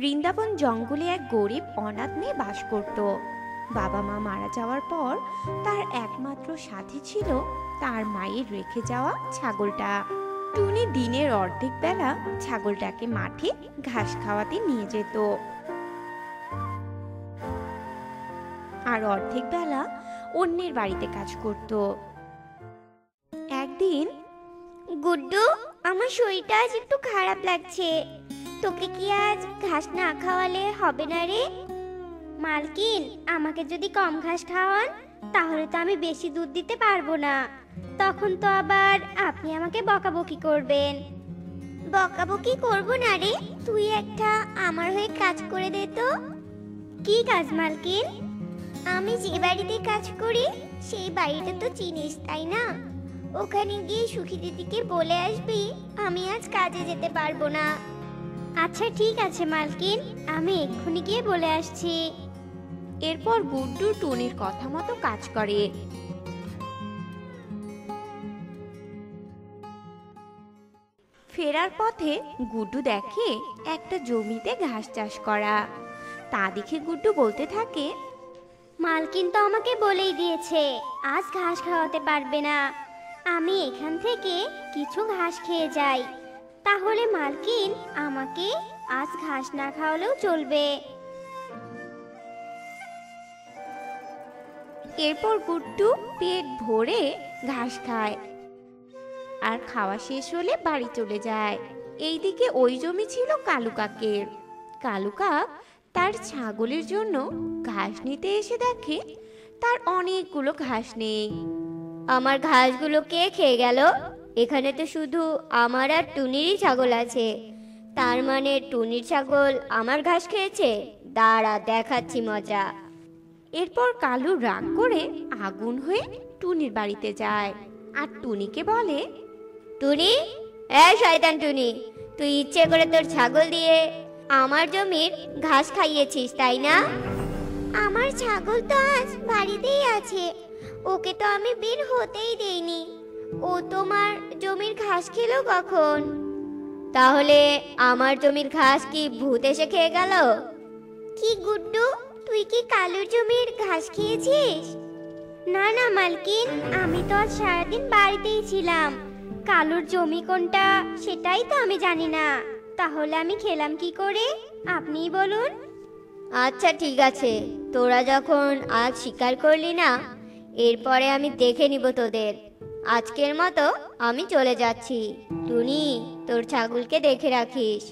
বৃন্দাবন জঙ্গলে এক গরিব অনাথ মেয়ে বাস করত। বাবা মা মারা যাওয়ার পর তার একমাত্র সাথী ছিল তার মায়ের রেখে যাওয়া ছাগলটা। টুনি দিনের অর্ধেক বেলা ছাগলটাকে মাঠে ঘাস খাওয়াতে নিয়ে যেত, আর অর্ধেক বেলা অন্যের বাড়িতে কাজ করত। একদিন, গুড্ডু আমার শরীরটা আজ একটু খারাপ লাগছে, তোকে কি আজ ঘাস না খাওয়ালে হবে না রে? মালকিন, আমাকে যদি কম ঘাস খাওয়ান তাহলে তো আমি বেশি দুধ দিতে পারবো না, তখন তো আবার আপনি আমাকে বকাবকি করবেন। বকাবকি করবো না রে, তুই একটা আমার হয়ে কাজ করে দে তো। কি কাজ মালকিন? আমি যে বাড়িতে কাজ করি সেই বাড়িটা তো চিনিস, তাই না? ওখানে গিয়ে সুখী দিদিকে বলে আসবি আমি আজ কাজে যেতে পারবো না। আচ্ছা ঠিক আছে মালকিন, আমি এক্ষুনি গিয়ে বলে আসছি। এরপর গুড্ডু টুনির কথা মতো কাজ করে। ফেরার পথে গুড্ডু দেখে একটা জমিতে ঘাস চাষ করা। তা দেখে গুড্ডু বলতে থাকে, মালকিন তো আমাকে বলেই দিয়েছে আজ ঘাস খাওয়াতে পারবে না, আমি এখান থেকে কিছু ঘাস খেয়ে যাই, তাহলে মালকিন আমাকে আজ ঘাস না খাওয়ালেও চলবে। এরপর গুড্ডু পেট ভরে ঘাস খায় আর খাওয়া শেষ হলে বাড়ি চলে যায়। এইদিকে ওই জমি ছিল কালু কাকের। কালু কাক তার ছাগলের জন্য ঘাস নিতে এসে দেখে তার অনেকগুলো ঘাস নেই। আমার ঘাসগুলো কে খেয়ে গেল? এখানে তো শুধু আমার আর টুনিরই ছাগল আছে, তার মানে টুনির ছাগল আমার ঘাস খেয়েছে, দাঁড়া দেখাচ্ছি মজা। এরপর কালু রাগ করে আগুন হয়ে টুনির বাড়িতে যায় আর টুনিকে বলে, টুনি, এই শয়তান টুনি, তুই ইচ্ছে করে তোর ছাগল দিয়ে আমার জমির ঘাস খাইয়েছিস, তাই না? আমার ছাগল তো আজ বাড়িতেই আছে, ওকে তো আমি বের হতেই দেইনি, ও তোমার জমির ঘাস খেলো কখন? তাহলে আমার জমির ঘাস কি ভূত এসে খেয়ে গেল? কি গুড্ডু, তুই কি কালুর জমির ঘাস খেয়েছিস? না না মালকিন, আমি তো আজ সারাদিন বাড়িতেই ছিলাম, কালুর জমি কোনটা সেটাই তো আমি জানি না, তাহলে আমি খেলাম কি করে আপনি বলুন। আচ্ছা ঠিক আছে, তোরা যখন আজ স্বীকার করলি না, এরপরে আমি দেখে নিব তোদের। আজকের মতো আমি চলে যাচ্ছি, টুনি তোর ছাগলকে দেখে রাখিস।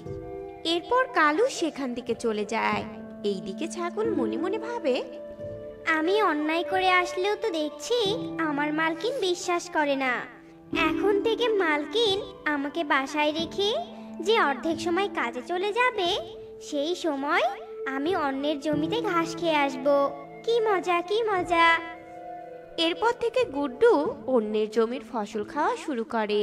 এরপর কালু সেখান থেকে চলে যায়। এইদিকে ছাগল মনে মনে ভাবে, আমি অন্যায় করে আসলেও তো দেখছি আমার মালকিন বিশ্বাস করে না, এখন থেকে মালকিন আমাকে বাসায় রেখে যে অর্ধেক সময় কাজে চলে যাবে সেই সময় আমি অন্যের জমিতে ঘাস খেয়ে আসবো, কি মজা কি মজা। এরপর থেকে গুড্ডু অন্যের জমির ফসল খাওয়া শুরু করে।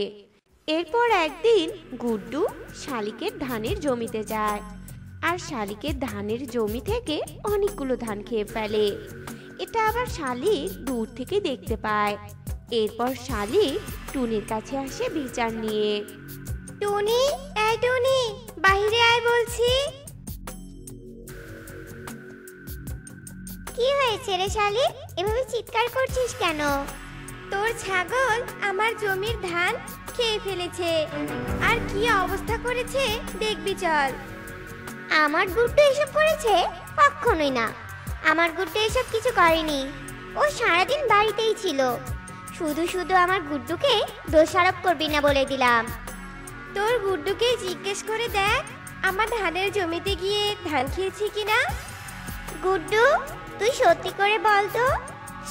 এরপর একদিন গুড্ডু শালিকের ধানের জমিতে যায় আর শালিকের ধানের জমি থেকে অনেকগুলো ধান খেয়ে ফেলে। এটা আবার শালিক দূর থেকে দেখতে পায়। এরপর শালিক টুনির কাছে আসে বিচার নিয়ে। টুনি, এই টুনি, বাইরে আয় বলছি। কি হয়েছে রে শালিক, এভাবে চিৎকার করছিস কেন? তোর ছাগল আমার জমির ধান খেয়ে ফেলেছে, আর কি অবস্থা করেছে দেখবি চল। আমার গুড্ডু এসব করেছে? কখনোই না, আমার গুড্ডু এসব কিছু করেনি, ও সারাদিন বাড়িতেই ছিল। শুধু শুধু আমার গুড্ডুকে দোষারোপ করবি না বলে দিলাম। তোর গুড্ডুকে জিজ্ঞেস করে দেখ আমার ধানের জমিতে গিয়ে ধান খেয়েছি কিনা। গুড্ডু, তুই সত্যি করে বল তো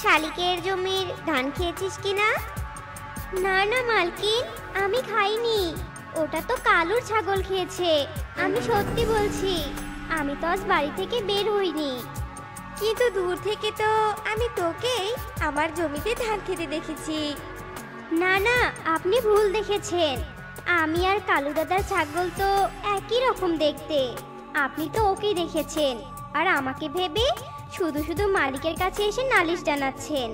শালিকের জমির ধান খেয়েছিস কিনা? না না মালকিন, আমি খাইনি, ওটা তো কালুর ছাগল খেয়েছে, আমি সত্যি বলছি, আমি তো আজ বাড়ি থেকে বের হইনি, কিন্তু দূর থেকে তো আমি তোকেই আমার জমিতে ধান খেতে দেখেছি। না না, আপনি ভুল দেখেছেন, আমি আর কালু দাদার ছাগল তো একই রকম দেখতে, আপনি তো ওকেই দেখেছেন, আর আমাকে ভেবে শুধু শুধু মালিকের কাছে এসে নালিশ জানাচ্ছেন।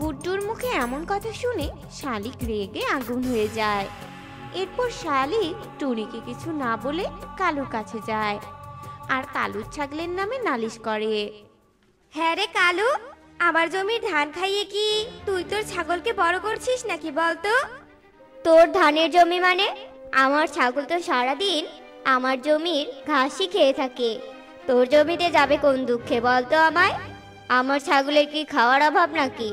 গুড্ডুর মুখে এমন কথা শুনে শালিক রেগে আগুন হয়ে যায়। এরপর শালিক টুনিকে কিছু না বলে কালুর কাছে যায় আর কালু ছাগলের নামে নালিশ করে। হ্যাঁ রে কালু, আমার জমির ধান খাইয়ে কি তুই তোর ছাগলকে বড় করছিস নাকি বলতো? তোর ধানের জমি মানে? আমার ছাগল তো সারাদিন আমার জমির ঘাসই খেয়ে থাকে, তোর জমিতে যাবে কোন দুঃখে বলতো আমায়? আমার ছাগলের কি খাওয়ার অভাব নাকি?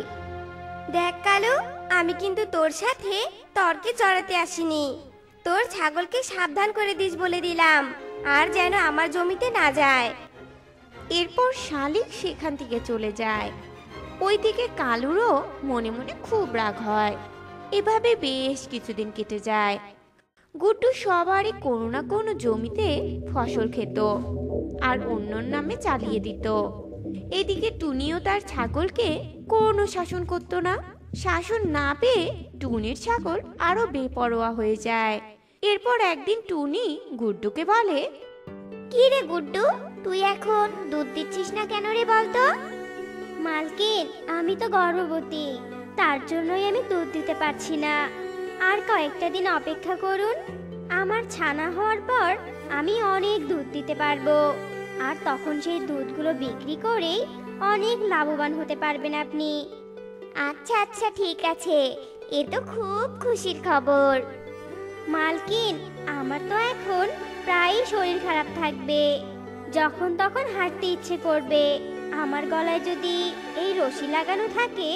দেখ কালু, আমি কিন্তু তোর সাথে তর্কে জড়াতে আসিনি, তোর ছাগলকে সাবধান করে দিস বলে দিলাম, আর যেন আমার জমিতে না যায়। এরপর শালিক সেখান থেকে চলে যায়। ওইদিকে কালুরও মনে মনে খুব রাগ হয়। এভাবে বেশ কিছুদিন কেটে যায়। গুড্ডু সবারই কোনো না কোনো জমিতে ফসল খেত আর অন্যর নামে চালিয়ে দিত। এদিকে টুনিও তার ছাগলকে কোনো শাসন করত না। শাসন না পেয়ে টুনির ছাগল আরো বেপরোয়া হয়ে যায়। এরপর একদিন টুনি গুড্ডুকে বলে, কি রে গুড্ডু, তুই এখন দুধ দিচ্ছিস না কেন রে বলতো? মালকিন, আমি তো গর্ভবতী, তার জন্যই আমি দুধ দিতে পারছি না। আর কয়েকটা দিন অপেক্ষা করুন, আমার ছানা হওয়ার পর আমি অনেক দুধ দিতে পারবো, আর তখন সেই দুধগুলো বিক্রি করে অনেক লাভবান হতে পারবেন আপনি। আচ্ছা আচ্ছা ঠিক আছে, এ তো খুব খুশির খবর। মালকিন, আমার তো এখন প্রায় শরীর খারাপ থাকবে, যখন তখন হাঁটতে ইচ্ছে করবে, আমার গলায় যদি এই রশি লাগানো থাকে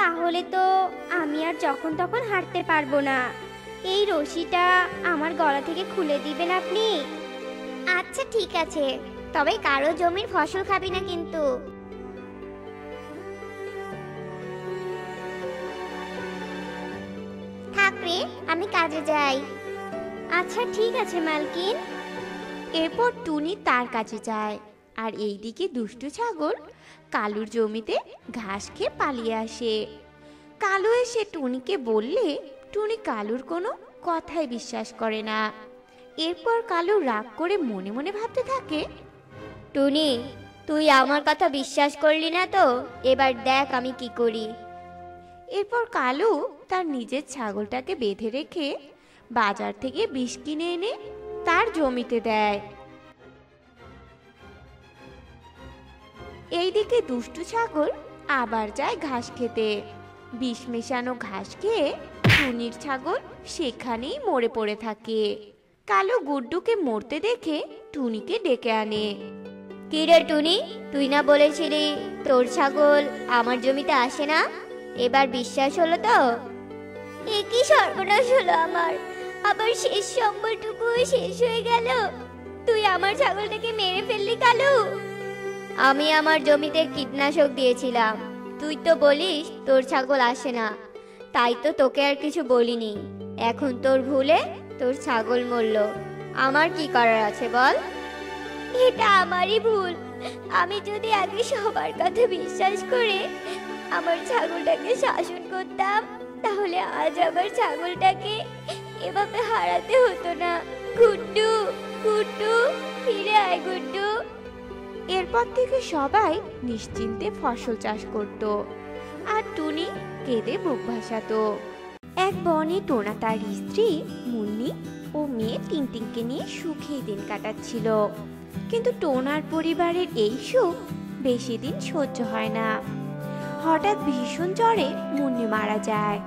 তাহলে তো আমি আর যখন তখন হাঁটতে পারবো না। এই রশিটা আমার গলা থেকে খুলে দিবেন আপনি? আচ্ছা ঠিক আছে, তবে কারো জমির ফসল খাবি না কিন্তু। থাকবে, আমি কাজে যাই। আচ্ছা ঠিক আছে মালকিন। এরপর টুনি তার কাছে যায়, আর এইদিকে দুষ্টু ছাগল কালুর জমিতে ঘাস খেয়ে পালিয়ে আসে। কালু এসে টুনিকে বললে টুনি কালুর কোনো কথাই বিশ্বাস করে না। এরপর কালু রাগ করে মনে মনে ভাবতে থাকে, টুনি, তুই আমার কথা বিশ্বাস করলি না তো, এবার দেখ আমি কি করি। এরপর কালু তার নিজের ছাগলটাকে বেঁধে রেখে বাজার থেকে বিষ কিনে এনে তার জমিতে দেয়। এইদিকে দুষ্টু ছাগল আবার যায় ঘাস খেতে। বিষ মেশানো ঘাস খেয়ে টুনির ছাগল সেখানেই মরে পড়ে থাকে। কালু গুড্ডুকে মরতে দেখে টুনিকে ডেকে আনে। কি রে টুনি, তুই না বলেছিলি তোর ছাগল আমার জমিতে আসে না? এবার বিশ্বাস হলো তো? একই সর্বনাশ হলো আমার, আবার শেষ সম্বলটুকু শেষ হয়ে গেল। তুই আমার ছাগলটাকে মেরে ফেললি কালু। আমি আমার জমিতে কীটনাশক দিয়েছিলাম, তুই তো বলিস তোর ছাগল আসে না, তাই তো তোকে আর কিছু বলিনি। এখন তোর ভুলে তোর ছাগল মরল, আমার কি করার আছে বল? এটা আমারই ভুল, আমি যদি আগে সবার কথা বিশ্বাস করে আমার ছাগলটাকে শাসন করতাম তাহলে আজ আমার ছাগলটাকে এভাবে হারাতে হতো না। গুড্ডু, গুড্ডু ফিরে আয় গুড্ডু। এরপর থেকে সবাই নিশ্চিন্তে ফসল চাষ করত, আর টুনি কেঁদে বুক ভাসাতো। এক বনে টোনা তার স্ত্রী মুন্নি ও মেয়ে টিংটিংকে নিয়ে সুখে দিন কাটাচ্ছিল। কিন্তু টোনার পরিবারের এই সুখ বেশি দিন সহ্য হয় না। হঠাৎ ভীষণ জ্বরে মুন্নি মারা যায়,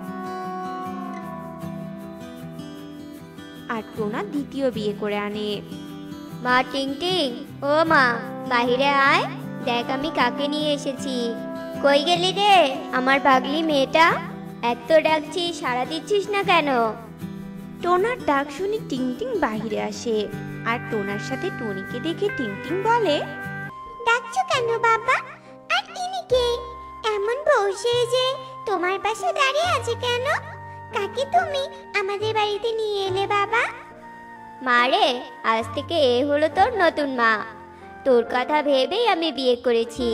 আর টোনা দ্বিতীয় বিয়ে করে আনে। মা টিংটিং, ও মা বাইরে আয়, দেখ আমি কাকে নিয়ে এসেছি। কই গেলি রে আমার পাগলি মেয়েটা? এত ডাকছি সাড়া দিচ্ছিস না কেন? টোনার ডাক শুনে টিংটিং বাইরে আসে, আর টোনার সাথে টুনিকে দেখে টিংটিং বলে, ডাকছো কেন বাবা? আর তুমি কে? এমন বসে যে তোমার পাশে দাঁড়িয়ে আছে কেন? কাকে তুমি আমাদের বাড়িতে নিয়ে এলে বাবা? মারে, আজ থেকে এ হলো তোর নতুন মা, তোর কথা ভেবেই আমি বিয়ে করেছি।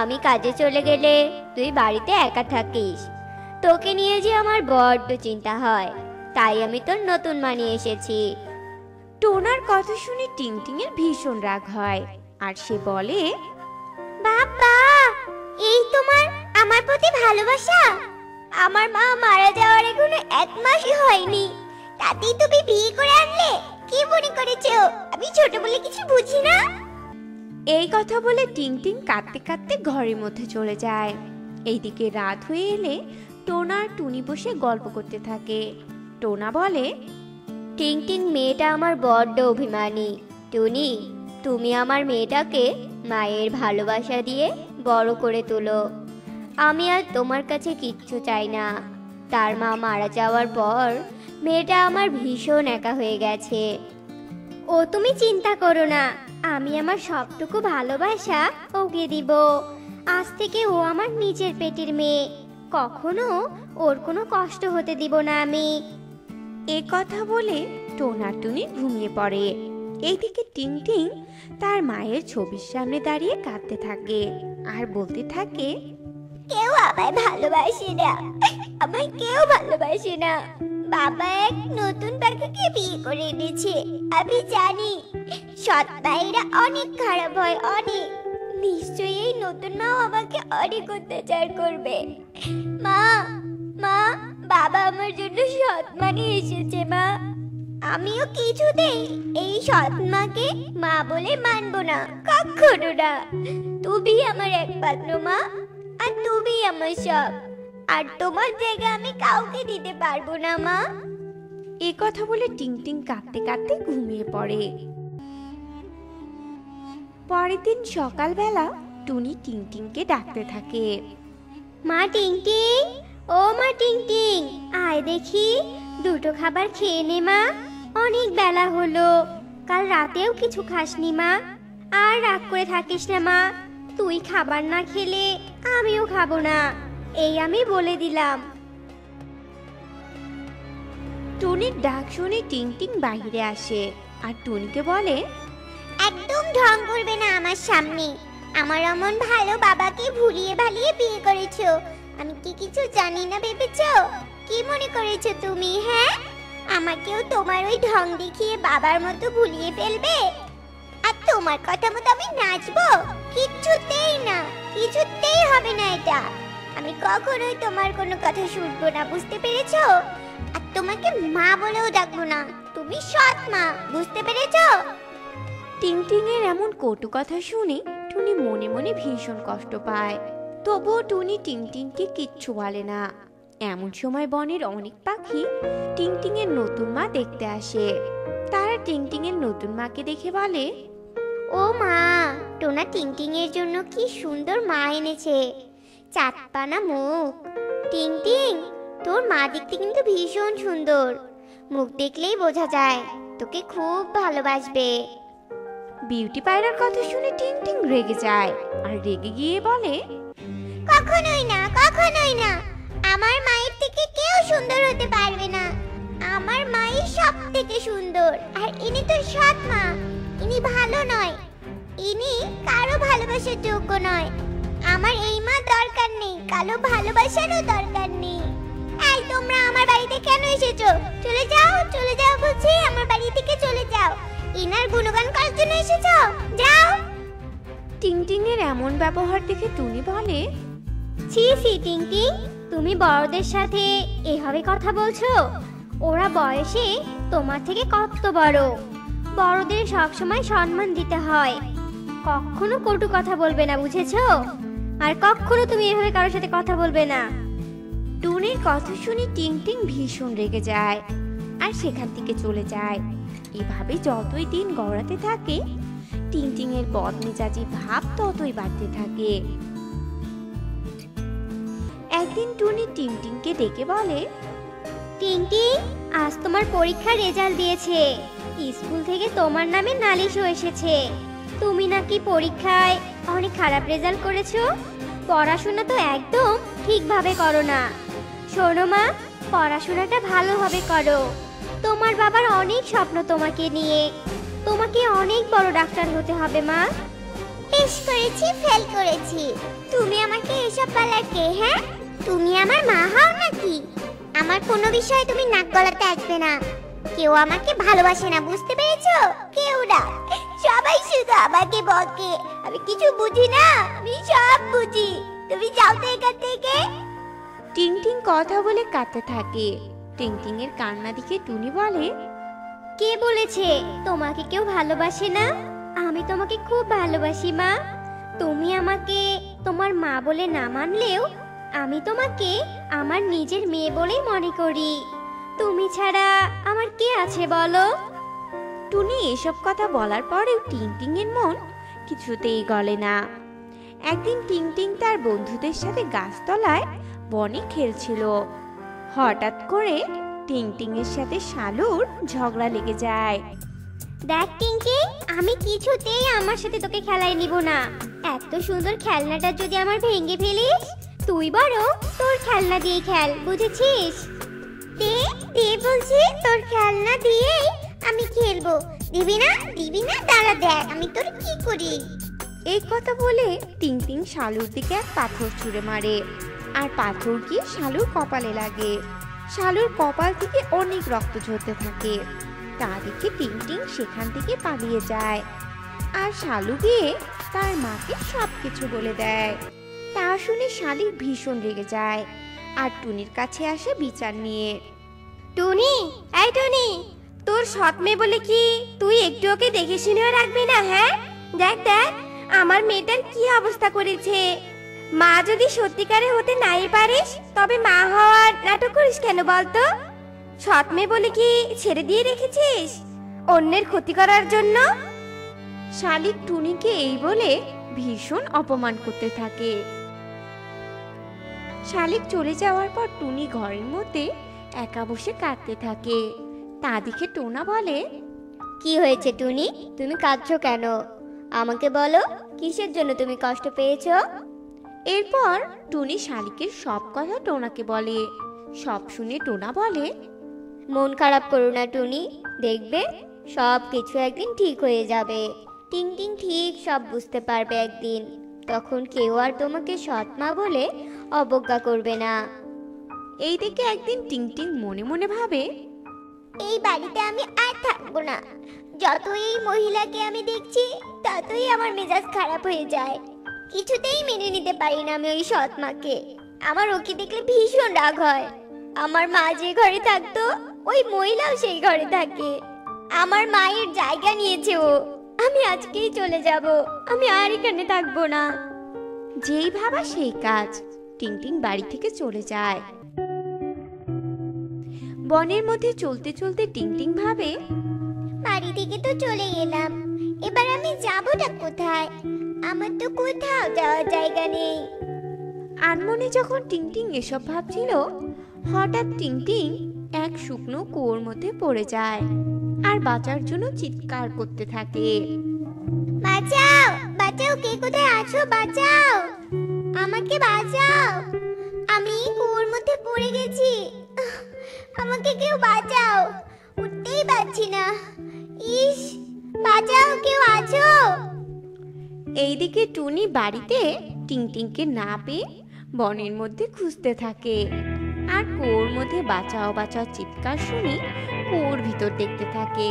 আমি কাজে চলে গেলে তুই বাড়িতে একা থাকিস, তোকে নিয়ে যে আমার বড্ড চিন্তা হয়, তাই আমি তোর নতুন মা নিয়ে এসেছি। টোনার কথা শুনে টিংটিং এর ভীষণ রাগ হয়, আর সে বলে, বাবা এই তোমার আমার প্রতি ভালোবাসা? আমার মা মারা যাওয়ার এখনো এক মাসই হয়নি, তাতেই তুমি বিয়ে করে আনলে? কি মনে করেছো আমি ছোট বলে কিছু বুঝি না? এই কথা বলে টিং টিং কাঁদতে কাঁদতে ঘরের মধ্যে চলে যায়। এইদিকে রাত হয়ে এলে টোনা আর টুনি বসে গল্প করতে থাকে। টোনা বলে, টিং টিং মেয়েটা আমার বড্ড অভিমানী। টুনি, তুমি আমার মেয়েটাকে মায়ের ভালোবাসা দিয়ে বড় করে তোলো। আমি আর তোমার কাছে কিচ্ছু চাই না। তার মা মারা যাওয়ার পর মেয়েটা আমার ভীষণ একা হয়ে গেছে। ও তুমি চিন্তা করো না, আমি আমার সবটুকু ভালোবাসা ওকে দিব। আজ থেকে ও আমার নিজের পেটের মেয়ে, কখনো ওর কোনো কষ্ট হতে দিব না আমি। এ কথা বলে টোনা টুনি ঘুমিয়ে পড়ে। এইদিকে টিং টিং তার মায়ের ছবির সামনে দাঁড়িয়ে কাঁদতে থাকে আর বলতে থাকে, কেউ আমায় ভালোবাসে না, আমায় কেউ ভালোবাসে না। বাবা এক নতুন পাখিকে বিয়ে করে এনেছে, আমি জানি। সৎ ভাইরা অনেক খারাপ হয়, অনেক। নিশ্চয়ই এই নতুন মা আমাকে অনেক অত্যাচার করবে। মা, মা, বাবা আমার জন্য সৎ মানে এসেছে মা। আমিও কিছুতেই এই সৎ মাকে মা বলে মানবো না, কখনো না। তুমি আমার একমাত্র মা, আর তুমি আমার সব, আর তোমার জায়গা আমি কাউকে দিতে পারবো না মা। এই কথা বলে টিং টিং কাঁদতে কাঁদতে ঘুমিয়ে পড়ে। পরের দিন সকালবেলা টুনি টিং টিংকে ডাকতে থাকে, মা টিং টিং, ও মা টিং টিং, আয় দেখি দুটো খাবার খেয়ে নে মা। অনেক বেলা হলো, কাল রাতেও কিছু খাসনি মা। আর রাগ করে থাকিস না মা, তুই খাবার না খেলে আমিও খাবো না, এই আমি বলে দিলাম। টুনির ডাক শুনে টিং টিং বাইরে আসে আর টুনিকে বলে, একদম ঢং করবে না আমার সামনে। আমার অমন ভালো বাবাকে ভুলিয়ে ভালিয়ে বিয়ে করেছো, আমি কি কিছু জানি না ভেবেছো? কি মনে করেছো তুমি, হ্যাঁ? আমাকেও তোমার ওই ঢং দেখিয়ে বাবার মতো ভুলিয়ে ফেলবে? আর তোমার কথা মতো আমি নাচবো? কিছুতেই না, কিছুতেই হবে না এটা। আমি কখনোই তোমার কোনো কথা শুনবো না, বুঝতে পেরেছো? আর তোমাকে মা বলেও ডাকবো না, তুমি সৎ মা, বুঝতে পেরেছো? টিং টিং এর এমন কটু কথা শুনে টুনি মনে মনে ভীষণ কষ্ট পায়। তবুও টুনি টিং টিংকে কিচ্ছু বলে না। এমন সময় বনের অনেক পাখি টিং টিং এর নতুন মা দেখতে আসে। তারা টিং টিং এর নতুন মাকে দেখে বলে, ও মা, টোনা টিং টিং এর জন্য কি সুন্দর মা এনেছে, চাঁদপানা মুখ। টিং টিং, তোর মা দেখতে কিন্তু ভীষণ সুন্দর, মুখ দেখলেই বোঝা যায় তোকে খুব ভালোবাসবে। বিউটি পায়রার কথা শুনে টিং টিং রেগে যায় আর রেগে গিয়ে বলে, কখনোই না, কখনোই না, আমার মায়ের থেকে কেউ সুন্দর হতে পারবে না। আমার মাই সব থেকে সুন্দর, আর ইনি তো সৎ মা, ইনি ভালো নয়, ইনি কারো ভালোবাসার যোগ্য নয়। আমার এই মা দরকার নেই, কালো ভালোবাসারও দরকার নেই। এই তোমরা আমার বাড়িতে কেন এসেছো? চলে যাও, চলে যাও বলছি, আমার বাড়ি থেকে চলে যাও। ইনার গুণগান করার জন্য এসেছো? যাও। টিং টিং এর এমন ব্যবহার দেখে টুনি বলে, ছি ছি টিং টিং, তুমি বড়দের সাথে এভাবে কথা বলছো? ওরা বয়সে তোমার থেকে কত বড়। বড়দের সবসময় সম্মান দিতে হয়, কখনো কটু কথা বলবে না, বুঝেছো? আর কখনো তুমি এভাবে কারোর সাথে কথা বলবে না। টুনির কথা শুনে টিং টিং ভীষণ রেগে যায় আর সেখান থেকে চলে যায়। এভাবে যতই দিন গড়াতে থাকে টিং টিং এর বদমেজাজি ভাব ততই বাড়তে থাকে। একদিন টুনি টিং টিংকে ডেকে বলে, টিং টিং, আজ তোমার পরীক্ষার রেজাল্ট দিয়েছে, স্কুল থেকে তোমার নামে নালিশও এসেছে। তুমি নাকি পরীক্ষায় অনেক খারাপ রেজাল্ট করেছো, পড়াশোনা তো একদম ঠিকভাবে করো না। শোনো মা, পড়াশোনাটা ভালোভাবে করো। তোমার বাবার অনেক স্বপ্ন তোমাকে নিয়ে, তোমাকে অনেক বড় ডাক্তার হতে হবে মা। পেশ করেছি, ফেল করেছি, তুমি আমাকে এসব পালাতে, হ্যাঁ? তুমি আমার মা হও নাকি? আমার কোনো বিষয়ে তুমি নাক গলাতে আসবে না। কেউ আমাকে ভালোবাসে না, বুঝতে পেরেছো? কেউ না, সবাই শুধু আমাকে বকে। আমি কিছু বুঝি না, আমি সব বুঝি। তুমি যাও তো এখান থেকে। টিং টিং কথা বলে কাঁদতে থাকে। টিং টিং এর কান্না দেখে টুনি বলে, কে বলেছে তোমাকে কেউ ভালোবাসে না? আমি আমি তোমাকে খুব ভালোবাসি মা। তুমি আমাকে তোমার মা বলে না মানলেও আমি তোমাকে আমার নিজের মেয়ে বলেই মনে করি। তুমি ছাড়া আমার কে আছে বলো? টুনি এসব কথা বলার পরেও টিংটিং এর মন কিছুতেই গলে না। একদিন টিংটিং তার বন্ধুদের সাথে গাছতলায় বনে খেলছিল। হঠাৎ করে টিংটিং এর সাথে শালুর ঝগড়া লেগে যায়। দেখ টিংটিং, আমি কিছুতেই আমার সাথে তোকে খেলায় নিব না। এত সুন্দর খেলনাটা যদি আমার ভেঙে ফেলিস, তুই বড় তোর খেলনা দিয়ে খেল, বুঝেছিস? বলছি তোর খেলনা দিয়ে আমি খেলবো, দিবি না? দিবি না? দাঁড়া দেখ আমি তোর কি করি। এই কথা বলে টিংটিং শালুর দিকে এক পাথর ছুঁড়ে মারে, আর পাথর গিয়ে শালুর কপালে লাগে। শালুর কপাল থেকে অনেক রক্ত ঝরতে থাকে। তা দেখে টিংটিং সেখান থেকে পালিয়ে যায়, আর শালু গিয়ে তার মাকে সবকিছু বলে দেয়। তা শুনে শালিক ভীষণ রেগে যায় আর টুনির কাছে আসে বিচার নিয়ে। টুনি, এই টুনি, তোর সৎ মেয়ে বলে কি তুই একটু ওকে দেখে শুনেও রাখবি না? হ্যাঁ, দেখ দেখ আমার মেয়েটার কি অবস্থা করেছে। মা যদি সত্যিকারে হতে নাই পারিস, তবে মা হওয়ার নাটক করিস কেন বলতো? সৎ মেয়ে বলে কি ছেড়ে দিয়ে রেখেছিস অন্যের ক্ষতি করার জন্য? শালিক টুনিকে এই বলে ভীষণ অপমান করতে থাকে। শালিক চলে যাওয়ার পর টুনি ঘরের মধ্যে একা বসে কাঁদতে থাকে। তা দেখে টোনা বলে, কি হয়েছে টুনি, তুমি কাঁদছো কেন? আমাকে বলো কিসের জন্য তুমি কষ্ট পেয়েছো? এরপর টুনি শালিকের সব কথা টোনাকে বলে। সব শুনে টোনা বলে, মন খারাপ করো না টুনি, দেখবে সব কিছু একদিন ঠিক হয়ে যাবে। টিংটিং ঠিক সব বুঝতে পারবে একদিন, তখন কেউ আর তোমাকে সৎ মা বলে অবজ্ঞা করবে না। এই দিকে একদিন টিংটিং মনে মনে ভাবে, এই বাড়িতে আমি আর থাকবো না। যতই এই মহিলাকে আমি দেখছি ততই আমার মেজাজ খারাপ হয়ে যায়। কিছুতেই মেনে নিতে পারি না আমি ওই সৎ মাকে। আমার ওকে দেখলে ভীষণ রাগ হয়। আমার মা যে ঘরে থাকতো ওই মহিলাও সেই ঘরে থাকে। আমার মায়ের জায়গা নিয়েছে ও। আমি আজকেই চলে যাব, আমি আর এখানে থাকবো না। যেই ভাবা সেই কাজ, টিংটিং বাড়ি থেকে চলে যায়। বনের মধ্যে চলতে চলতে টিংটিং ভাবে, বাড়ি থেকে তো চলে গেলাম, এবার আমি যাবটা কোথায়? আমার তো কোথাও যাওয়ার জায়গা নেই। আনমনে যখন টিংটিং এসব ভাবছিল, হঠাৎ টিংটিং এক শুকনো কুয়োর মধ্যে পড়ে যায় আর বাঁচার জন্য চিৎকার করতে থাকে, বাঁচাও বাঁচাও, কে কোথায় আছো, বাঁচাও আমাকে, বাঁচাও আমি কুয়োর মধ্যে পড়ে গেছি, আমাকে কেউ বাঁচাও, উঠতেই পারছি না, ইস বাঁচাও কেউ আছো। এইদিকে টুনি বাড়িতে টিংটিংকে না পেয়ে বনের মধ্যে খুঁজতে থাকে, আর কুয়োর মধ্যে বাঁচাও বাঁচাও চিৎকার শুনে কুয়োর ভিতর দেখতে থাকে।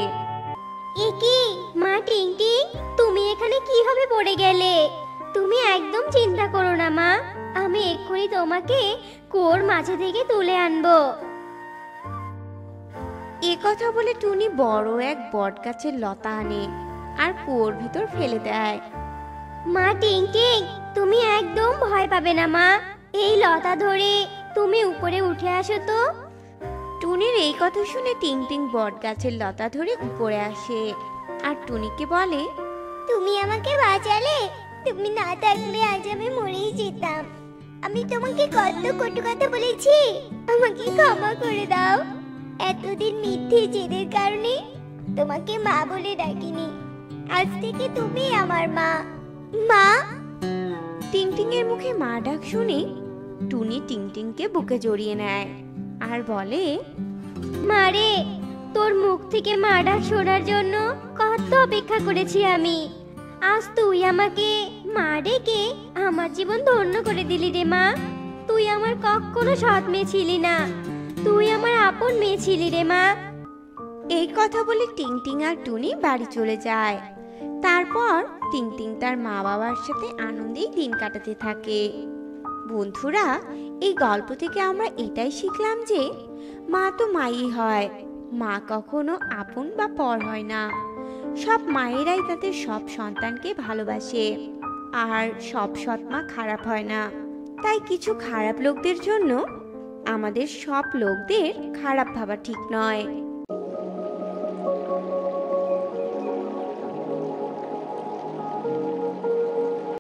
এ কি মা টিংটিং, তুমি এখানে কিভাবে পড়ে গেলে? তুমি একদম চিন্তা করো না মা, আমি এক্ষুনি তোমাকে কুয়োর মাঝে থেকে তুলে আনবো। এ কথা বলে টুনি বড় এক বট গাছের লতা আনে আর কুয়োর ভিতর ফেলে দেয়। মা টিংটিং, তুমি একদম ভয় পাবে না মা, এই লতা ধরে তুমি উপরে উঠে আসো তো। টুনির এই কথা শুনে টিংটিং বট গাছের লতা ধরে উপরে আসে আর টুনিকে বলে, তুমি আমাকে বাঁচালে, তুমি না থাকলে আজ আমি মরেই যেতাম। আমি তোমাকে কত কটু কথা বলেছি, আমাকে ক্ষমা করে দাও। এতদিন মিথ্যে জেদের কারণে তোমাকে মা বলে ডাকিনি, আজ থেকে তুমি আমার মা। মা! টিংটিং এর মুখে মা ডাক শুনে টুনি টিংটিংকে বুকে জড়িয়ে নেয় আর বলে, মা রে, তোর মুখ থেকে মা ডাক শোনার জন্য কত অপেক্ষা করেছি আমি। আজ তুই আমাকে মা ডেকে আমার জীবন ধন্য করে দিলি রে মা। তুই আমার কখনো সৎ মেয়ে ছিলি না, তুই আমার আপন মেয়ে ছিলি রে মা। এই কথা বলে টিংটিং আর টুনি বাড়ি চলে যায়। তারপর টিংটিং তার মা বাবার সাথে আনন্দেই দিন কাটাতে থাকে। বন্ধুরা, এই গল্প থেকে আমরা এটাই শিখলাম যে মা তো মাই হয়, মা কখনো আপন বা পর হয় না। সব মায়েরাই তাদের সব সন্তানকে ভালোবাসে, আর সব সৎ মা খারাপ হয় না। তাই কিছু খারাপ লোকদের জন্য আমাদের সব লোকদের খারাপ ভাবা ঠিক নয়।